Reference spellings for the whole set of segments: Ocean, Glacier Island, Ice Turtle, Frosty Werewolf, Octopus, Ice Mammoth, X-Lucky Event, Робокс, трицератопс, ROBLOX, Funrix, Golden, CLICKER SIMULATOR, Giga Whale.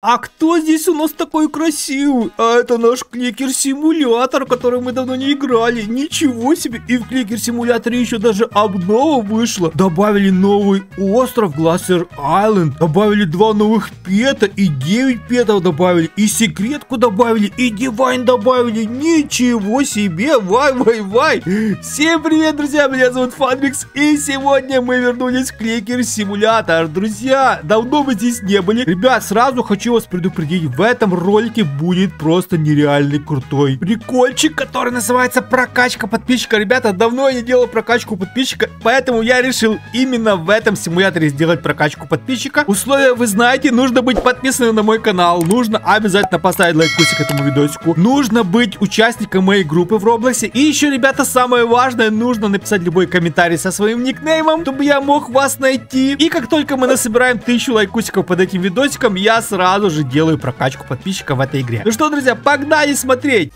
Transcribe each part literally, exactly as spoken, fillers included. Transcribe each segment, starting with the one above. А кто здесь у нас такой красивый? А это наш кликер-симулятор, который мы давно не играли. Ничего себе! И в кликер-симуляторе еще даже обнова вышла. Добавили новый остров Glacier Island. Добавили два новых пета. И девять петов добавили. И секретку добавили. И дивайн добавили. Ничего себе! Вай-вай-вай! Всем привет, друзья! Меня зовут Funrix. И сегодня мы вернулись в кликер-симулятор. Друзья, давно мы здесь не были. Ребят, сразу хочу вас предупредить, в этом ролике будет просто нереальный крутой прикольчик, который называется прокачка подписчика. Ребята, давно я не делал прокачку подписчика, поэтому я решил именно в этом симуляторе сделать прокачку подписчика. Условия вы знаете, нужно быть подписанным на мой канал, нужно обязательно поставить лайкусик этому видосику, нужно быть участником моей группы в Роблоксе, и еще, ребята, самое важное, нужно написать любой комментарий со своим никнеймом, чтобы я мог вас найти, и как только мы насобираем тысячу лайкусиков под этим видосиком, я сразу же делаю прокачку подписчика в этой игре. Ну что, друзья, погнали смотреть!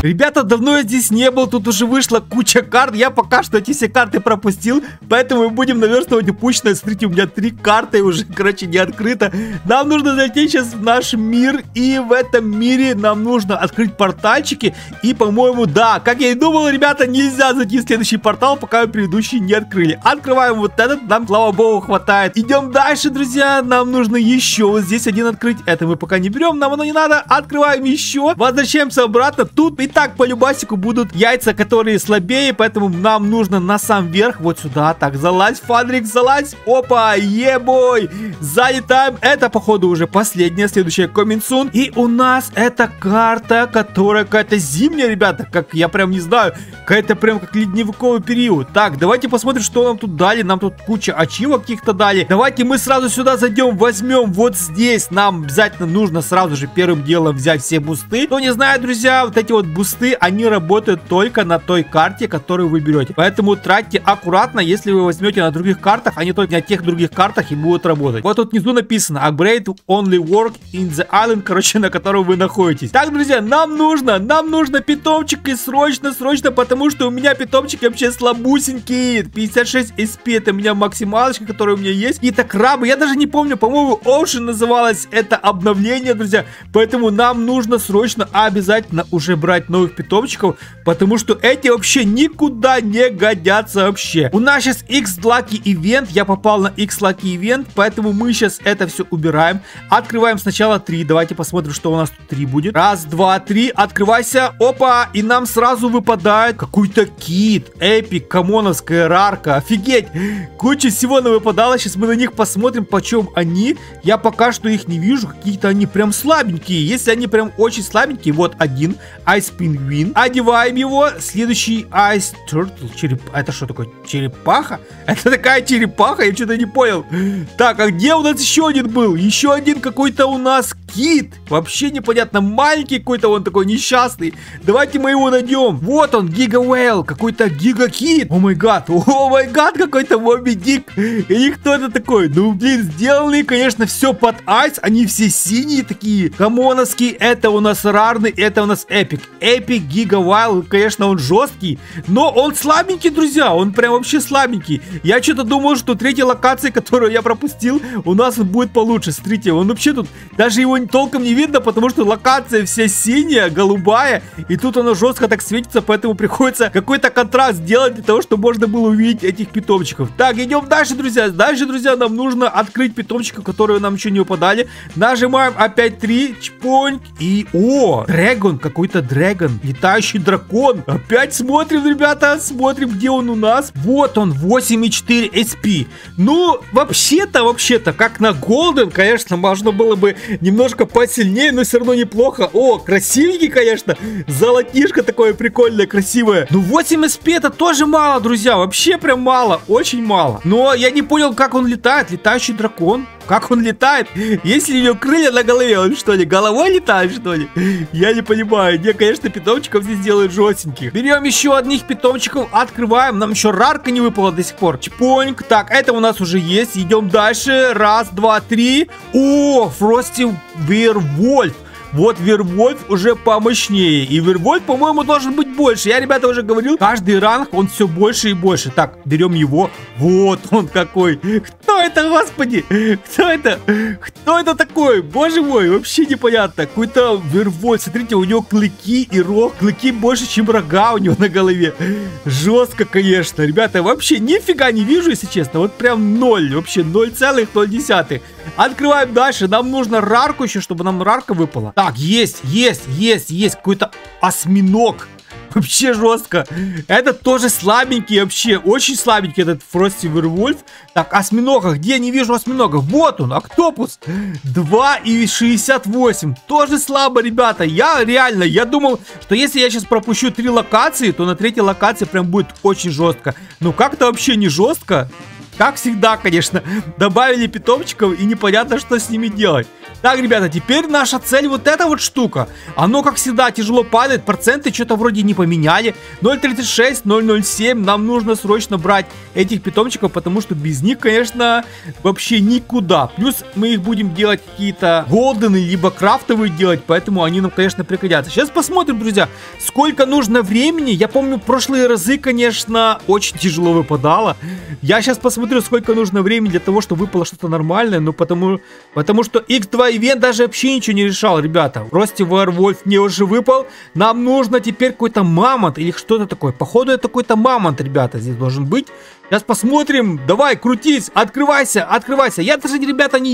Ребята, давно я здесь не был, тут уже вышла куча карт, я пока что эти все карты пропустил, поэтому мы будем наверстывать упущенное. Смотрите, у меня три карты уже, короче, не открыто. Нам нужно зайти сейчас в наш мир, и в этом мире нам нужно открыть портальчики, и, по-моему, да, как я и думал, ребята, нельзя зайти в следующий портал, пока мы предыдущий не открыли. Открываем вот этот, нам, слава богу, хватает. Идем дальше, друзья, нам нужно еще вот здесь один открыть, это мы пока не берем, нам оно не надо, открываем еще, возвращаемся обратно, тут и Итак, по любасику будут яйца, которые слабее, поэтому нам нужно на сам верх, вот сюда, так, залазь, Фанрик, залазь, опа, ебой, залетаем, это, походу, уже последняя, следующая, коминсун, и у нас эта карта, которая какая-то зимняя, ребята, как, я прям не знаю, какая-то прям как ледниковый период. Так, давайте посмотрим, что нам тут дали, нам тут куча ачивок каких-то дали, давайте мы сразу сюда зайдем, возьмем вот здесь, нам обязательно нужно сразу же первым делом взять все бусты, кто не знает, друзья, вот эти вот бусты, они работают только на той карте, которую вы берете. Поэтому тратьте аккуратно, если вы возьмете на других картах, они только на тех других картах и будут работать. Вот тут внизу написано Upgrade only work in the island, короче, на котором вы находитесь. Так, друзья, нам нужно, нам нужно питомчик, и срочно, срочно, потому что у меня питомчики вообще слабусенькие. пятьдесят шесть эс пи, это у меня максималочка, которая у меня есть. И так крабы, я даже не помню, по-моему, Ocean называлось это обновление, друзья. Поэтому нам нужно срочно обязательно уже брать новых питомчиков, потому что эти вообще никуда не годятся вообще. У нас сейчас X-Lucky Event, я попал на X-Lucky Event, поэтому мы сейчас это все убираем. Открываем сначала три, давайте посмотрим, что у нас тут три будет. Раз, два, три, открывайся, опа, и нам сразу выпадает какой-то кит, эпик, комоновская рарка, офигеть, куча всего нам выпадало, сейчас мы на них посмотрим, почем они, я пока что их не вижу, какие-то они прям слабенькие, если они прям очень слабенькие, вот один, Ice Penguin. Одеваем его. Следующий Ice Turtle. Череп... Это что такое? Черепаха? Это такая черепаха? Я что-то не понял. Так, а где у нас еще один был? Еще один какой-то у нас кит. Вообще непонятно. Маленький какой-то он такой несчастный. Давайте мы его найдем. Вот он, Giga Whale. Какой-то Giga Кит. О май гад. О май гад, какой-то Моби Дик. И кто это такой? Ну, блин, сделали, конечно, все под айс. Они все синие такие. Комоновские. Это у нас рарный, это у нас эпик. Эпик Giga Whale, конечно, он жесткий, но он слабенький, друзья, он прям вообще слабенький. Я что-то думал, что третья локация, которую я пропустил, у нас он будет получше. Смотрите, он вообще тут, даже его толком не видно, потому что локация вся синяя, голубая, и тут она жестко так светится, поэтому приходится какой-то контраст делать для того, чтобы можно было увидеть этих питомчиков. Так, идем дальше, друзья. Дальше, друзья, нам нужно открыть питомчика, которые нам еще не выпадали. Нажимаем опять три, чпонь, и о, Дрэгон, какой-то Дрэгон. Летающий дракон. Опять смотрим, ребята, смотрим, где он у нас. Вот он, восемь и четыре эс пи. Ну, вообще-то, вообще-то, как на Golden, конечно, можно было бы немножко посильнее, но все равно неплохо. О, красивенький, конечно. Золотишко такое прикольное, красивое. Ну, восемь эс пи это тоже мало, друзья. Вообще прям мало, очень мало. Но я не понял, как он летает. Летающий дракон. Как он летает? Если у него крылья на голове, он что ли, головой летает, что ли? Я не понимаю. Мне, конечно, питомчиков здесь делают жестеньких. Берем еще одних питомчиков, открываем. Нам еще рарка не выпала до сих пор. Чпоньк. Так, это у нас уже есть. Идем дальше. Раз, два, три. О, Frosty Werewolf. Вот Вервольф уже помощнее. И Вервольф, по-моему, должен быть больше. Я, ребята, уже говорил, каждый ранг он все больше и больше. Так, берем его. Вот он какой. Кто это, господи? Кто это? Кто это такой? Боже мой, вообще непонятно. Какой-то Вервольф. Смотрите, у него клыки и рог. Клыки больше, чем рога у него на голове. Жестко, конечно. Ребята, вообще нифига не вижу, если честно. Вот прям ноль. Вообще ноль целых ноль десятых. Открываем дальше. Нам нужно рарку еще, чтобы нам рарка выпала. Так, есть, есть, есть, есть. Какой-то осьминог. Вообще жестко. Этот тоже слабенький вообще. Очень слабенький этот Фрости Вервольф. Так, осьминога. Где я не вижу осьминога? Вот он, Октопус. два и шестьдесят восемь. Тоже слабо, ребята. Я реально, я думал, что если я сейчас пропущу три локации, то на третьей локации прям будет очень жестко. Но как-то вообще не жестко. Как всегда, конечно, добавили питомчиков и непонятно, что с ними делать. Так, ребята, теперь наша цель вот эта вот штука. Оно, как всегда, тяжело падает. Проценты что-то вроде не поменяли. ноль тридцать шесть, ноль ноль семь. Нам нужно срочно брать этих питомчиков, потому что без них, конечно, вообще никуда. Плюс мы их будем делать какие-то голдены, либо крафтовые делать, поэтому они нам, конечно, пригодятся. Сейчас посмотрим, друзья, сколько нужно времени. Я помню, прошлые разы, конечно, очень тяжело выпадало. Я сейчас посмотрю, сколько нужно времени для того, чтобы выпало что-то нормальное. Ну, потому, потому что икс два Event даже вообще ничего не решал, ребята. Frosty Werewolf мне уже выпал. Нам нужно теперь какой-то мамонт или что-то такое. Походу, это какой-то мамонт, ребята, здесь должен быть. Сейчас посмотрим. Давай, крутись. Открывайся, открывайся. Я даже, ребята, не...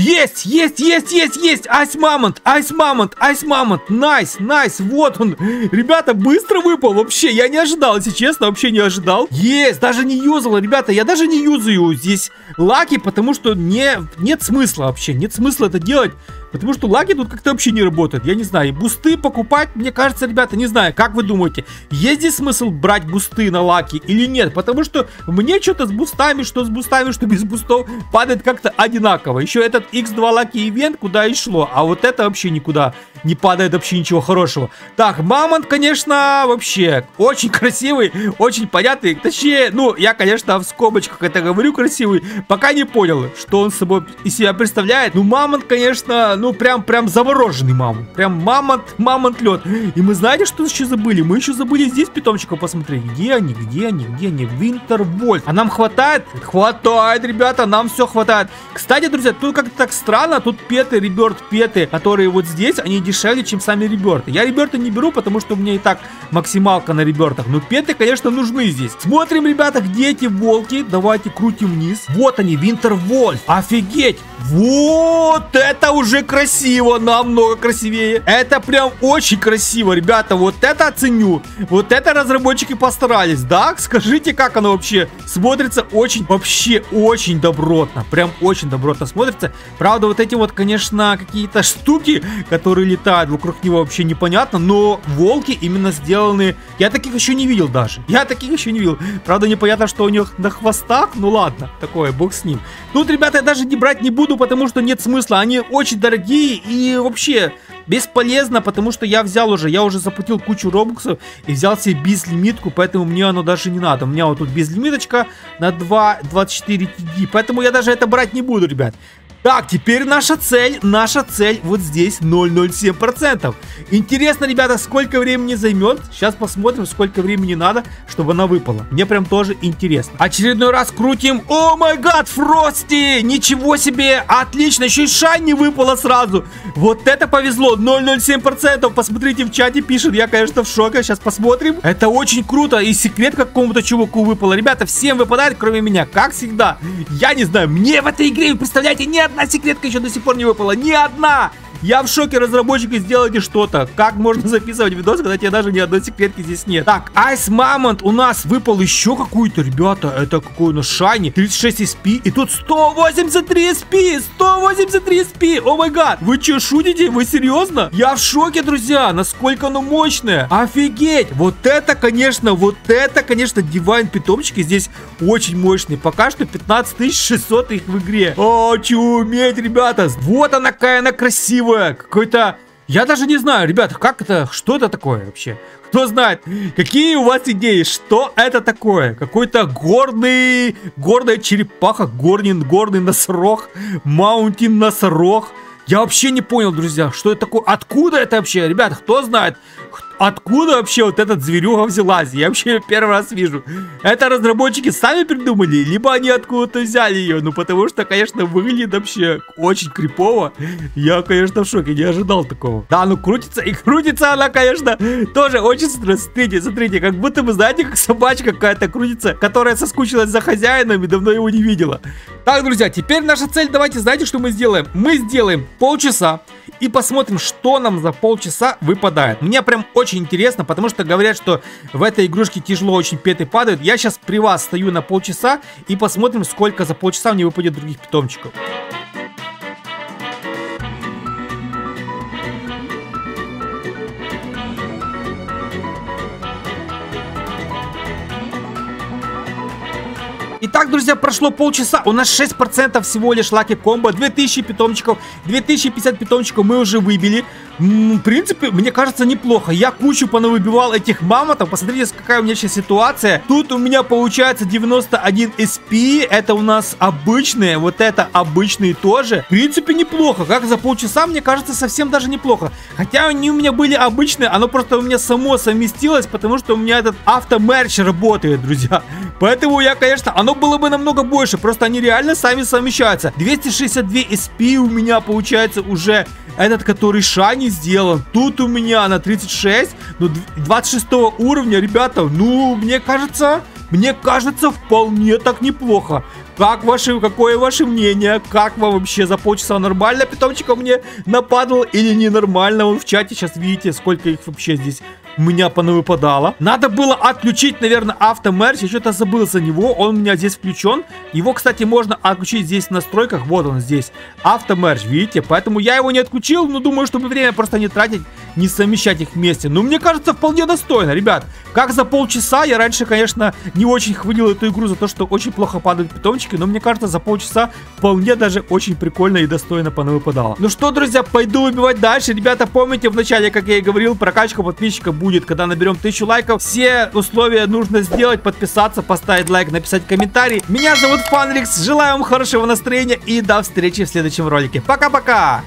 Есть, есть, есть, есть, есть. Айс Мамонт, Айс Мамонт, Айс Мамонт. Найс, найс. Вот он. Ребята, быстро выпал. Вообще, я не ожидал, если честно. Вообще не ожидал. Есть, даже не юзал, ребята. Я даже не юзаю здесь лаки, потому что не... нет смысла вообще. Нет смысла это делать. Потому что лаги тут как-то вообще не работают. Я не знаю. Бусты покупать, мне кажется, ребята, не знаю. Как вы думаете, есть здесь смысл брать бусты на лаки или нет? Потому что мне что-то с бустами, что с бустами, что без бустов падает как-то одинаково. Еще этот икс два Lucky Event куда и шло. А вот это вообще никуда не падает, вообще ничего хорошего. Так, мамонт, конечно, вообще очень красивый, очень понятный. Точнее, ну, я, конечно, в скобочках это говорю красивый. Пока не понял, что он собой из себя представляет. Ну, мамонт, конечно... Ну, прям, прям завороженный мамонт. Прям мамонт, мамонт лед. И мы знаете, что еще забыли? Мы еще забыли здесь питомчика посмотреть. Где они, где они, где они? Винтервольф. А нам хватает? Хватает, ребята, нам все хватает. Кстати, друзья, тут как-то так странно. Тут петы, реберт, петы, которые вот здесь, они дешевле, чем сами реберты. Я реберты не беру, потому что у меня и так максималка на ребертах. Но петы, конечно, нужны здесь. Смотрим, ребята, где эти волки. Давайте крутим вниз. Вот они, Винтервольф. Офигеть. Вот это уже красиво, намного красивее. Это прям очень красиво, ребята. Вот это оценю. Вот это разработчики постарались, да? Скажите, как оно вообще смотрится. Очень, вообще очень добротно. Прям очень добротно смотрится. Правда, вот эти вот, конечно, какие-то штуки, которые летают вокруг него, вообще непонятно. Но волки именно сделаны... Я таких еще не видел даже. Я таких еще не видел. Правда, непонятно, что у них на хвостах. Ну ладно, такое, бог с ним. Тут, ребята, я даже не брать не буду, потому что нет смысла. Они очень дорогие. И вообще бесполезно, потому что я взял уже, я уже заплатил кучу робоксов и взял себе безлимитку, поэтому мне оно даже не надо. У меня вот тут безлимиточка на два двадцать четыре ти джи, поэтому я даже это брать не буду, ребят. Так, теперь наша цель, наша цель вот здесь ноль целых ноль семь сотых процента. Интересно, ребята, сколько времени займет. Сейчас посмотрим, сколько времени надо, чтобы она выпала. Мне прям тоже интересно. Очередной раз крутим. О май гад, Фрости! Ничего себе! Отлично, еще и Шайни выпало сразу. Вот это повезло, ноль целых ноль семь сотых процента. Посмотрите, в чате пишет. Я, конечно, в шоке. Сейчас посмотрим. Это очень круто. И секрет какому-то чуваку выпало. Ребята, всем выпадает, кроме меня. Как всегда. Я не знаю, мне в этой игре, вы представляете, нет. Одна секретка еще до сих пор не выпала. Ни одна! Я в шоке, разработчики, сделайте что-то. Как можно записывать видос, когда тебе даже ни одной секретки здесь нет? Так, Ice Mammoth у нас выпал еще какую-то, ребята. Это какой у нас шайни. тридцать шесть эс пи. И тут сто восемьдесят три эс пи. сто восемьдесят три эс пи. О май гад. Вы что, шутите? Вы серьезно? Я в шоке, друзья. Насколько оно мощное. Офигеть. Вот это, конечно, вот это, конечно, дивайн питомчики здесь очень мощные. Пока что пятнадцать тысяч шестьсот их в игре. Очуметь, ребята. Вот она, какая она красивая. Какой-то... Я даже не знаю, ребята, как это... Что это такое вообще? Кто знает, какие у вас идеи? Что это такое? Какой-то горный... Горная черепаха. Горный, горный носорог. Маунтин носорог. Я вообще не понял, друзья, что это такое. Откуда это вообще? Ребята, кто знает, откуда вообще вот этот зверюга взялась? Я вообще первый раз вижу. Это разработчики сами придумали, либо они откуда-то взяли ее. Ну, потому что, конечно, выглядит вообще очень крипово. Я, конечно, в шоке, не ожидал такого. Да, ну крутится и крутится она, конечно, тоже очень странно. Смотрите, смотрите, как будто бы, знаете, как собачка какая-то крутится, которая соскучилась за хозяином и давно его не видела. Так, друзья, теперь наша цель, давайте, знаете, что мы сделаем? Мы сделаем полчаса и посмотрим, что нам за полчаса выпадает. Мне прям очень интересно, потому что говорят, что в этой игрушке тяжело очень петы падают. Я сейчас при вас стою на полчаса и посмотрим, сколько за полчаса мне выпадет других питомчиков. Итак, друзья, прошло полчаса, у нас шесть процентов всего лишь лаки комбо, две тысячи питомчиков, две тысячи пятьдесят питомчиков мы уже выбили. В принципе, мне кажется, неплохо. Я кучу понавыбивал этих мамонтов, посмотрите, какая у меня сейчас ситуация. Тут у меня получается девяносто один эс пи, это у нас обычные, вот это обычные тоже. В принципе, неплохо, как за полчаса, мне кажется, совсем даже неплохо. Хотя они у меня были обычные, оно просто у меня само совместилось, потому что у меня этот автомерч работает, друзья. Поэтому я, конечно, оно было бы намного больше, просто они реально сами совмещаются. двести шестьдесят два эс пи у меня получается уже этот, который Шани сделан. Тут у меня на тридцать шесть, ну, двадцать шесть уровня, ребята, ну, мне кажется, мне кажется, вполне так неплохо. Как ваше, какое ваше мнение? Как вам вообще за полчаса нормально питомчика мне нападал или ненормально? Вы в чате сейчас видите, сколько их вообще здесь у меня понавыпадало. Надо было отключить, наверное, автомерч. Я что-то забыл за него. Он у меня здесь включен. Его, кстати, можно отключить здесь в настройках. Вот он здесь. Автомерч, видите? Поэтому я его не отключил, но думаю, чтобы время просто не тратить, не совмещать их вместе. Но мне кажется, вполне достойно, ребят. Как за полчаса. Я раньше, конечно, не очень хвалил эту игру за то, что очень плохо падают питомчики. Но мне кажется, за полчаса вполне даже очень прикольно и достойно понавыпадало. Ну что, друзья, пойду выбивать дальше. Ребята, помните вначале, как я и говорил, прокачка подписчика будет. Будет, когда наберем тысячу лайков. Все условия нужно сделать: подписаться, поставить лайк, написать комментарий. Меня зовут Funrix, желаю вам хорошего настроения и до встречи в следующем ролике. Пока-пока!